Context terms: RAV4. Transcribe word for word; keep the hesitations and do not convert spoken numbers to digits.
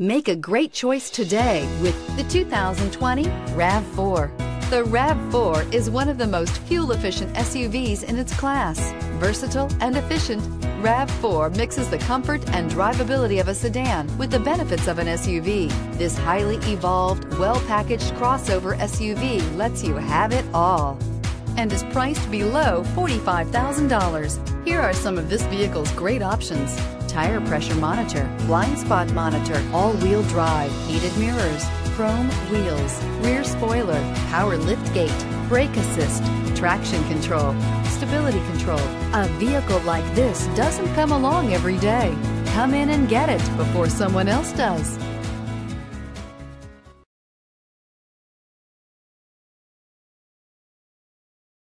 Make a great choice today with the two thousand twenty RAV four. The RAV four is one of the most fuel-efficient S U Vs in its class. Versatile and efficient, RAV four mixes the comfort and drivability of a sedan with the benefits of an S U V. This highly evolved, well-packaged crossover S U V lets you have it all and is priced below forty-five thousand dollars. Here are some of this vehicle's great options: tire pressure monitor, blind spot monitor, all-wheel drive, heated mirrors, chrome wheels, rear spoiler, power liftgate, brake assist, traction control, stability control. A vehicle like this doesn't come along every day. Come in and get it before someone else does.